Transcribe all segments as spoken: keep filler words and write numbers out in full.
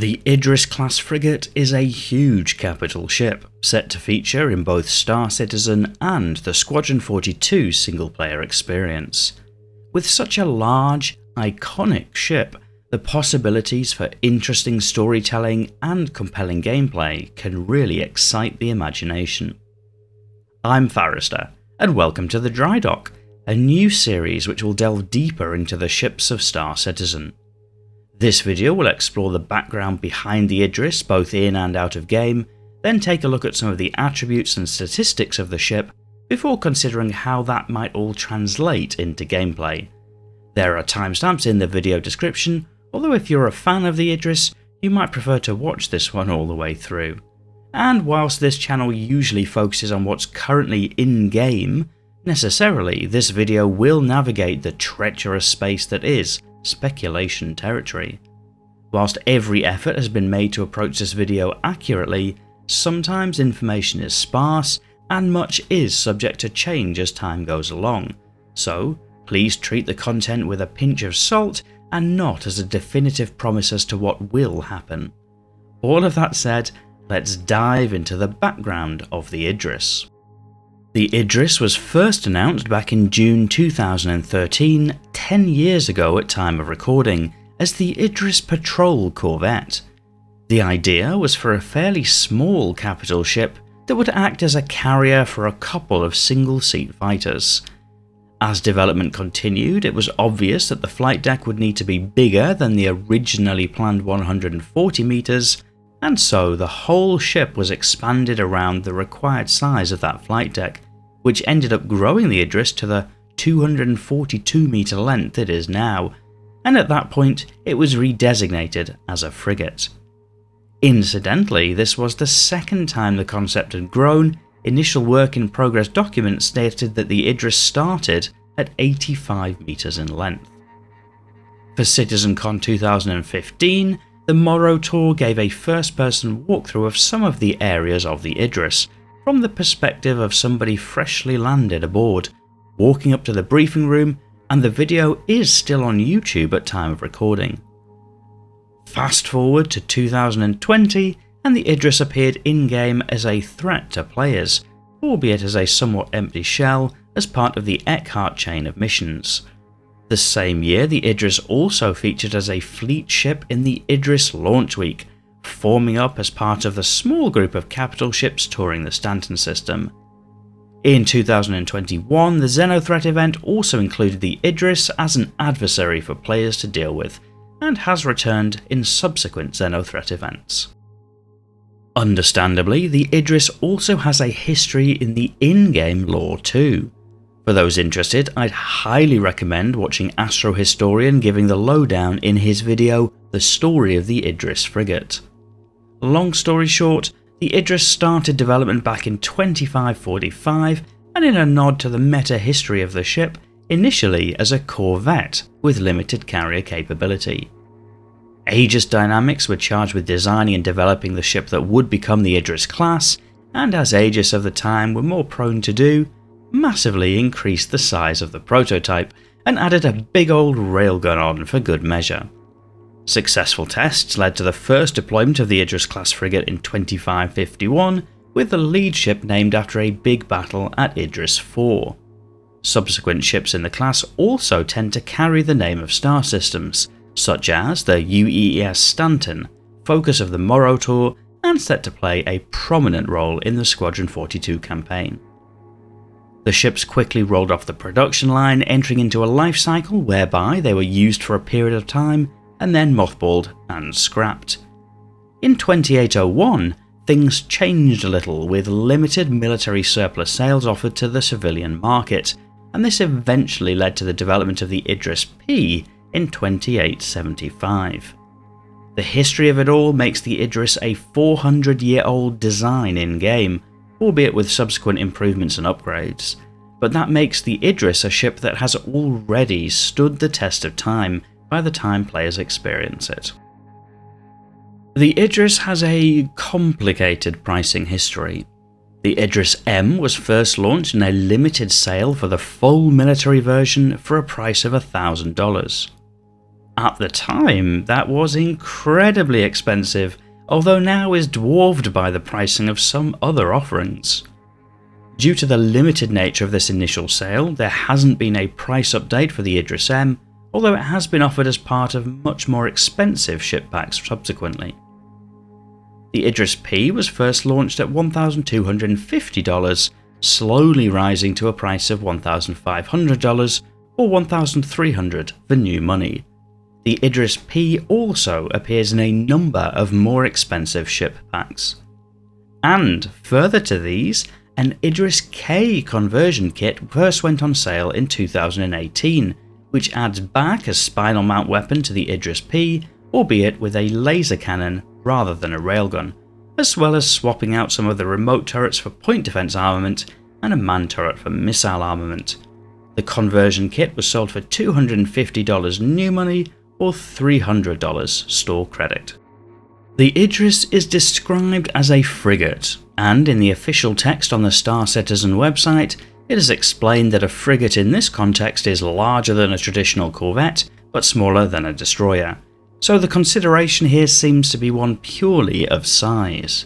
The Idris-class frigate is a huge capital ship, set to feature in both Star Citizen and the Squadron forty-two single-player experience. With such a large, iconic ship, the possibilities for interesting storytelling and compelling gameplay can really excite the imagination. I'm Farrister, and welcome to the Drydock, a new series which will delve deeper into the ships of Star Citizen. This video will explore the background behind the Idris both in and out of game, then take a look at some of the attributes and statistics of the ship before considering how that might all translate into gameplay. There are timestamps in the video description, although if you're a fan of the Idris, you might prefer to watch this one all the way through. And whilst this channel usually focuses on what's currently in-game, necessarily this video will navigate the treacherous space that is speculation territory. Whilst every effort has been made to approach this video accurately, sometimes information is sparse and much is subject to change as time goes along, so please treat the content with a pinch of salt and not as a definitive promise as to what will happen. All of that said, let's dive into the background of the Idris. The Idris was first announced back in June two thousand thirteen, ten years ago at time of recording, as the Idris Patrol Corvette. The idea was for a fairly small capital ship that would act as a carrier for a couple of single-seat fighters. As development continued, it was obvious that the flight deck would need to be bigger than the originally planned one hundred forty meters, and so the whole ship was expanded around the required size of that flight deck, which ended up growing the Idris to the two hundred forty-two meter length it is now, and at that point it was redesignated as a frigate. Incidentally, this was the second time the concept had grown. Initial work in progress documents stated that the Idris started at eighty-five meters in length. For CitizenCon two thousand fifteen, the Morrow Tour gave a first-person walkthrough of some of the areas of the Idris, from the perspective of somebody freshly landed aboard, walking up to the briefing room, and the video is still on YouTube at time of recording. Fast forward to two thousand twenty, and the Idris appeared in-game as a threat to players, albeit as a somewhat empty shell, as part of the Eckhart chain of missions. The same year, the Idris also featured as a fleet ship in the Idris Launch Week, forming up as part of the small group of capital ships touring the Stanton system. In two thousand twenty-one, the Xenothreat event also included the Idris as an adversary for players to deal with, and has returned in subsequent Xenothreat events. Understandably, the Idris also has a history in the in-game lore too. For those interested, I'd highly recommend watching Astro Historian giving the lowdown in his video, The Story of the Idris Frigate. Long story short, the Idris started development back in twenty-five forty-five, and in a nod to the meta history of the ship, initially as a corvette with limited carrier capability. Aegis Dynamics were charged with designing and developing the ship that would become the Idris class, and as Aegis of the time were more prone to do, massively increased the size of the prototype and added a big old railgun on for good measure. Successful tests led to the first deployment of the Idris class frigate in twenty-five fifty-one, with the lead ship named after a big battle at Idris four. Subsequent ships in the class also tend to carry the name of star systems, such as the U E S Stanton, focus of the Morrow Tour and set to play a prominent role in the Squadron forty-two campaign. The ships quickly rolled off the production line, entering into a life cycle whereby they were used for a period of time and then mothballed and scrapped. In twenty-eight oh one, things changed a little, with limited military surplus sales offered to the civilian market, and this eventually led to the development of the Idris P in twenty-eight seventy-five. The history of it all makes the Idris a four hundred year old design in-game, albeit with subsequent improvements and upgrades, but that makes the Idris a ship that has already stood the test of time by the time players experience it. The Idris has a complicated pricing history. The Idris M was first launched in a limited sale for the full military version for a price of one thousand dollars. at the time, that was incredibly expensive, although now is dwarfed by the pricing of some other offerings. Due to the limited nature of this initial sale, there hasn't been a price update for the Idris M, although it has been offered as part of much more expensive ship packs subsequently. The Idris P was first launched at one thousand two hundred fifty dollars, slowly rising to a price of one thousand five hundred dollars or one thousand three hundred dollars for new money. The Idris P also appears in a number of more expensive ship packs. And further to these, an Idris K conversion kit first went on sale in two thousand eighteen, which adds back a spinal mount weapon to the Idris P, albeit with a laser cannon rather than a railgun, as well as swapping out some of the remote turrets for point defense armament and a man turret for missile armament. The conversion kit was sold for two hundred fifty dollars new money or three hundred dollars store credit. The Idris is described as a frigate, and in the official text on the Star Citizen website, it is explained that a frigate in this context is larger than a traditional corvette, but smaller than a destroyer. So the consideration here seems to be one purely of size.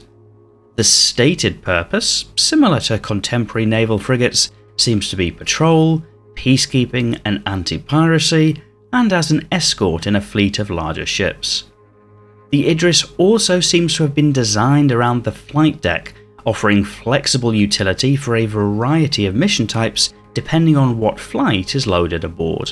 The stated purpose, similar to contemporary naval frigates, seems to be patrol, peacekeeping and anti-piracy, and as an escort in a fleet of larger ships. The Idris also seems to have been designed around the flight deck, offering flexible utility for a variety of mission types depending on what flight is loaded aboard.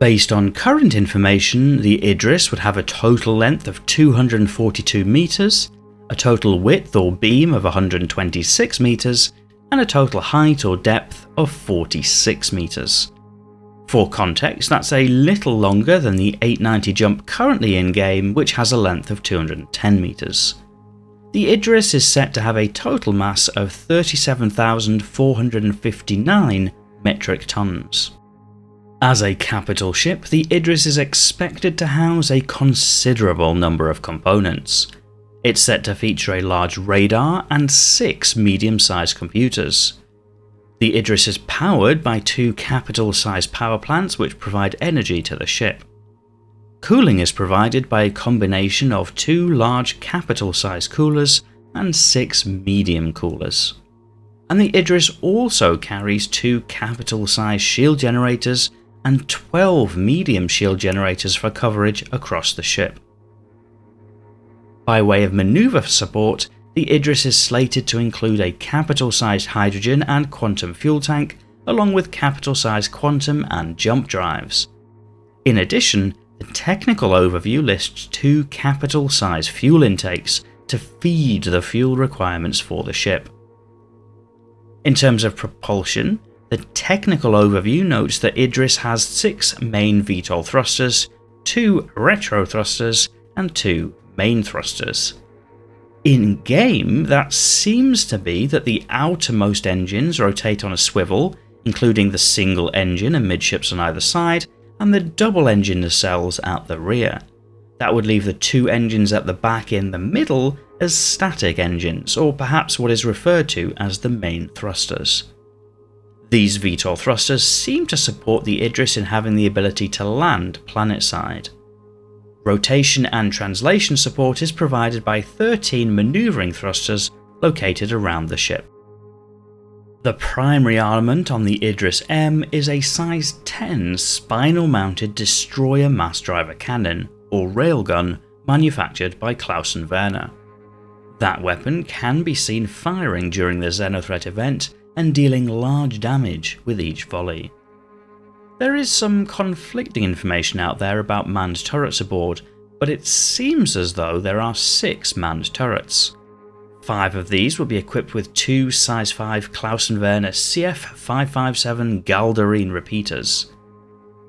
Based on current information, the Idris would have a total length of two hundred forty-two metres, a total width or beam of one hundred twenty-six metres, and a total height or depth of forty-six metres. For context, that's a little longer than the eight ninety jump currently in game, which has a length of two hundred ten metres. The Idris is set to have a total mass of thirty-seven thousand four hundred fifty-nine metric tonnes. As a capital ship, the Idris is expected to house a considerable number of components. It's set to feature a large radar and six medium-sized computers. The Idris is powered by two capital-sized power plants which provide energy to the ship. Cooling is provided by a combination of two large capital-sized coolers and six medium coolers. And the Idris also carries two capital-sized shield generators and twelve medium shield generators for coverage across the ship. By way of manoeuvre support, the Idris is slated to include a capital-sized hydrogen and quantum fuel tank, along with capital-sized quantum and jump drives. In addition, the technical overview lists two capital-sized fuel intakes to feed the fuel requirements for the ship. In terms of propulsion, the technical overview notes that Idris has six main V TOL thrusters, two retro thrusters, and two main thrusters. In game, that seems to be that the outermost engines rotate on a swivel, including the single engine amidships on either side, and the double engine nacelles at the rear. That would leave the two engines at the back in the middle as static engines, or perhaps what is referred to as the main thrusters. These V TOL thrusters seem to support the Idris in having the ability to land planetside. Rotation and translation support is provided by thirteen manoeuvring thrusters located around the ship. The primary armament on the Idris M is a size ten spinal mounted destroyer mass driver cannon, or railgun, manufactured by Klausen Werner. That weapon can be seen firing during the Xenothreat event and dealing large damage with each volley. There is some conflicting information out there about manned turrets aboard, but it seems as though there are six manned turrets. Five of these will be equipped with two size five Klausen Werner C F five fifty-seven Galderine repeaters.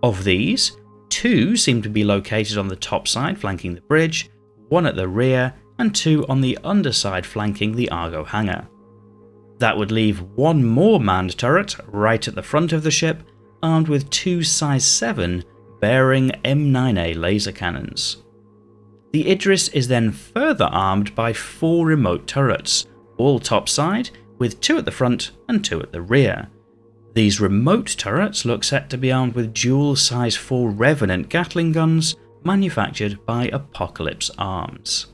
Of these, two seem to be located on the top side flanking the bridge, one at the rear, and two on the underside flanking the Argo hangar. That would leave one more manned turret right at the front of the ship, armed with two size seven bearing M nine A laser cannons. The Idris is then further armed by four remote turrets, all topside, with two at the front and two at the rear. These remote turrets look set to be armed with dual size four Revenant Gatling guns manufactured by Apocalypse Arms.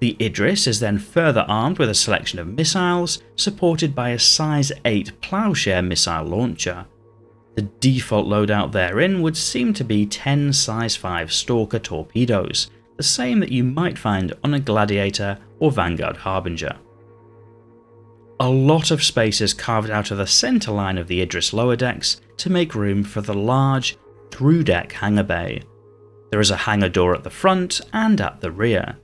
The Idris is then further armed with a selection of missiles, supported by a size eight Plowshare missile launcher. The default loadout therein would seem to be ten size five Stalker torpedoes, the same that you might find on a Gladiator or Vanguard Harbinger. A lot of space is carved out of the centre line of the Idris lower decks to make room for the large, through-deck hangar bay. There is a hangar door at the front and at the rear.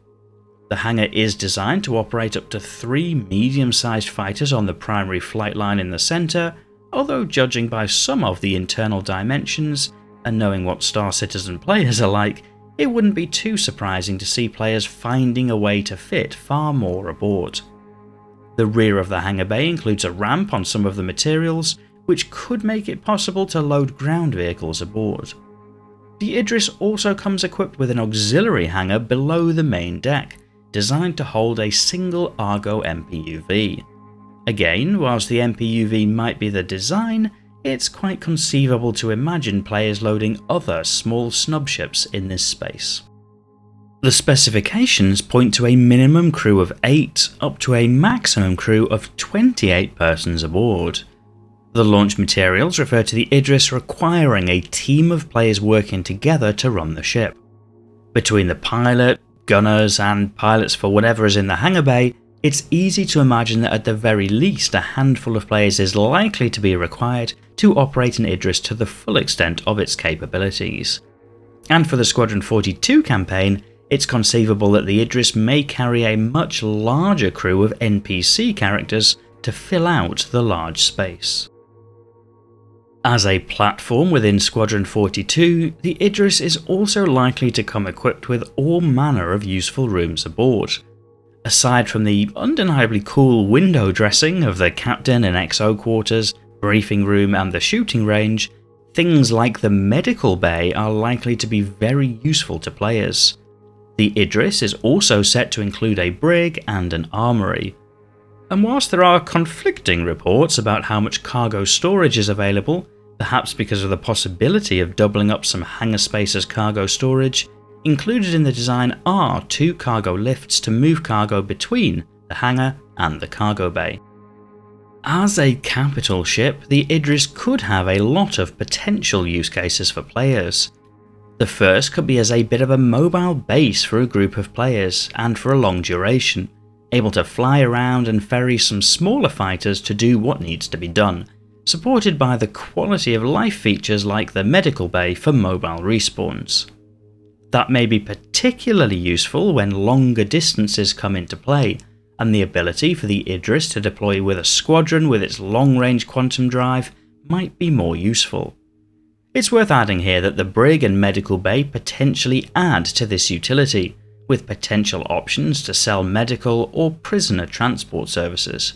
The hangar is designed to operate up to three medium-sized fighters on the primary flight line in the centre, although judging by some of the internal dimensions, and knowing what Star Citizen players are like, it wouldn't be too surprising to see players finding a way to fit far more aboard. The rear of the hangar bay includes a ramp on some of the materials, which could make it possible to load ground vehicles aboard. The Idris also comes equipped with an auxiliary hangar below the main deck, designed to hold a single Argo M P U V. Again, whilst the M P U V might be the design, it's quite conceivable to imagine players loading other small snub ships in this space. The specifications point to a minimum crew of eight up to a maximum crew of twenty-eight persons aboard. The launch materials refer to the Idris requiring a team of players working together to run the ship. Between the pilot, gunners and pilots for whatever is in the hangar bay, it's easy to imagine that at the very least a handful of players is likely to be required to operate an Idris to the full extent of its capabilities. And for the Squadron forty-two campaign, it's conceivable that the Idris may carry a much larger crew of N P C characters to fill out the large space. As a platform within Squadron forty-two, the Idris is also likely to come equipped with all manner of useful rooms aboard. Aside from the undeniably cool window dressing of the captain and X O quarters, briefing room and the shooting range, things like the medical bay are likely to be very useful to players. The Idris is also set to include a brig and an armoury. And whilst there are conflicting reports about how much cargo storage is available, perhaps because of the possibility of doubling up some hangar space as cargo storage, included in the design are two cargo lifts to move cargo between the hangar and the cargo bay. As a capital ship, the Idris could have a lot of potential use cases for players. The first could be as a bit of a mobile base for a group of players, and for a long duration, able to fly around and ferry some smaller fighters to do what needs to be done, supported by the quality of life features like the medical bay for mobile respawns. That may be particularly useful when longer distances come into play, and the ability for the Idris to deploy with a squadron with its long-range quantum drive might be more useful. It's worth adding here that the brig and medical bay potentially add to this utility, with potential options to sell medical or prisoner transport services.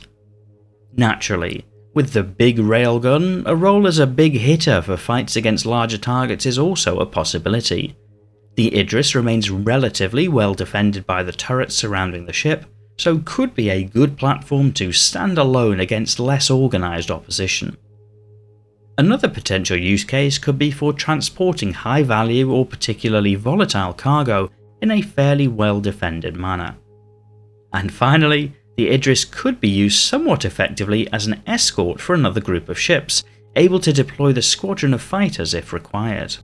Naturally, with the big railgun, a role as a big hitter for fights against larger targets is also a possibility. The Idris remains relatively well defended by the turrets surrounding the ship, so could be a good platform to stand alone against less organised opposition. Another potential use case could be for transporting high value or particularly volatile cargo in a fairly well defended manner. And finally, the Idris could be used somewhat effectively as an escort for another group of ships, able to deploy the squadron of fighters if required.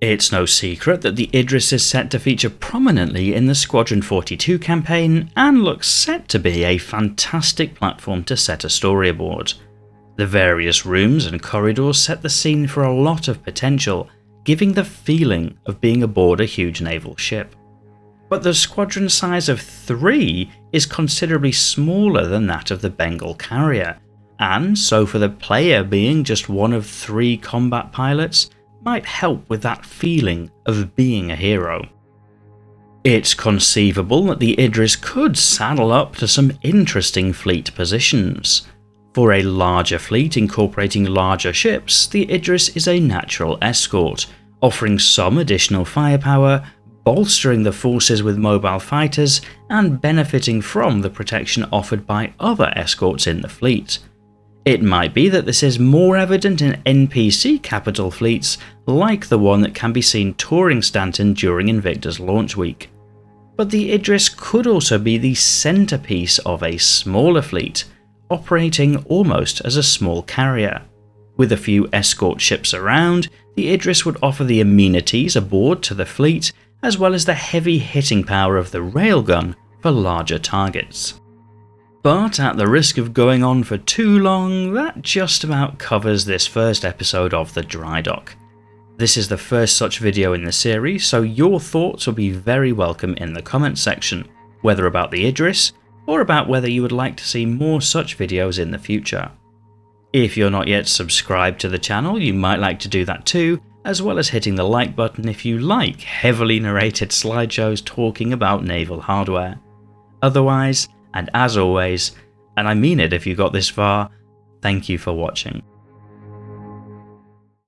It's no secret that the Idris is set to feature prominently in the Squadron forty-two campaign and looks set to be a fantastic platform to set a story aboard. The various rooms and corridors set the scene for a lot of potential, giving the feeling of being aboard a huge naval ship. But the squadron size of three is considerably smaller than that of the Bengal carrier, and so for the player being just one of three combat pilots might help with that feeling of being a hero. It's conceivable that the Idris could saddle up to some interesting fleet positions. For a larger fleet incorporating larger ships, the Idris is a natural escort, offering some additional firepower, bolstering the forces with mobile fighters, and benefiting from the protection offered by other escorts in the fleet. It might be that this is more evident in N P C capital fleets like the one that can be seen touring Stanton during Invictus launch week. But the Idris could also be the centrepiece of a smaller fleet, operating almost as a small carrier. With a few escort ships around, the Idris would offer the amenities aboard to the fleet, as well as the heavy hitting power of the railgun for larger targets. But at the risk of going on for too long, that just about covers this first episode of the Drydock. This is the first such video in the series, so your thoughts will be very welcome in the comments section, whether about the Idris, or about whether you would like to see more such videos in the future. If you're not yet subscribed to the channel, you might like to do that too, as well as hitting the like button if you like heavily narrated slideshows talking about naval hardware. Otherwise, and as always, and I mean it if you got this far, thank you for watching.